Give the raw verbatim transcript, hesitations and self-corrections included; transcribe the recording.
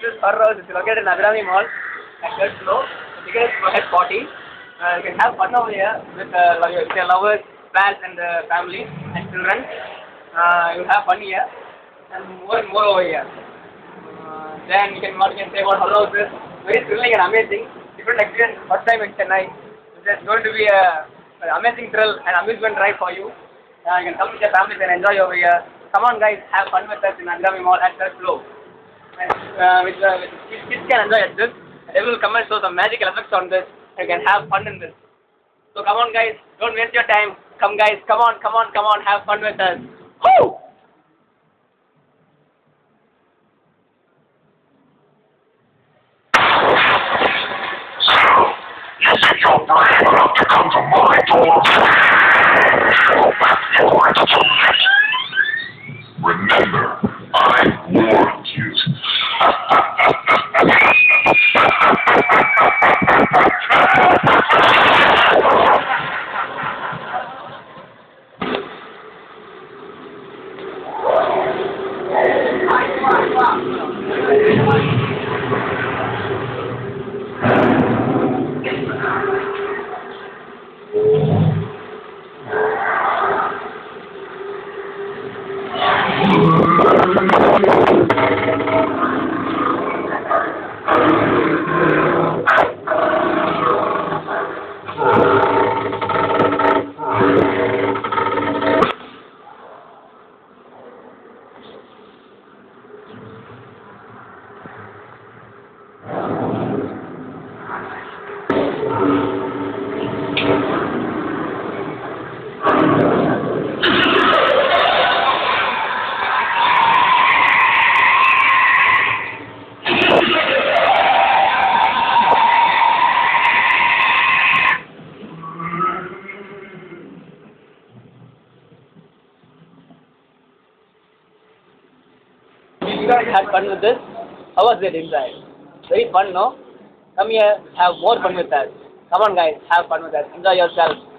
this is Kerslow. It's located in Abirami Mall at Kerslow. The tickets were at forty. Uh, you can have fun over here with uh, your lovers, pals, and uh, family and children. Uh, you'll have fun here and more and more over here. Uh, then you can what you can say about Hello this. Very thrilling and amazing. Different experience first time in Chennai. There's going to be a, an amazing thrill and amusement ride for you. Uh, you can come with your families and enjoy over here. Come on, guys, have fun with us in Abirami Mall at Kerslow. Uh, with, uh, with kids can enjoy at this. They will come and show some magical effects on this. You can have fun in this. So come on, guys, don't waste your time. Come, guys, come on, come on, come on, have fun with us. Woo! You said you're brave enough to come to my door. Remember, I warned you. Had fun with this? How was it inside? Very fun, no? Come here, have more fun with us. Come on, guys, have fun with us. Enjoy yourself.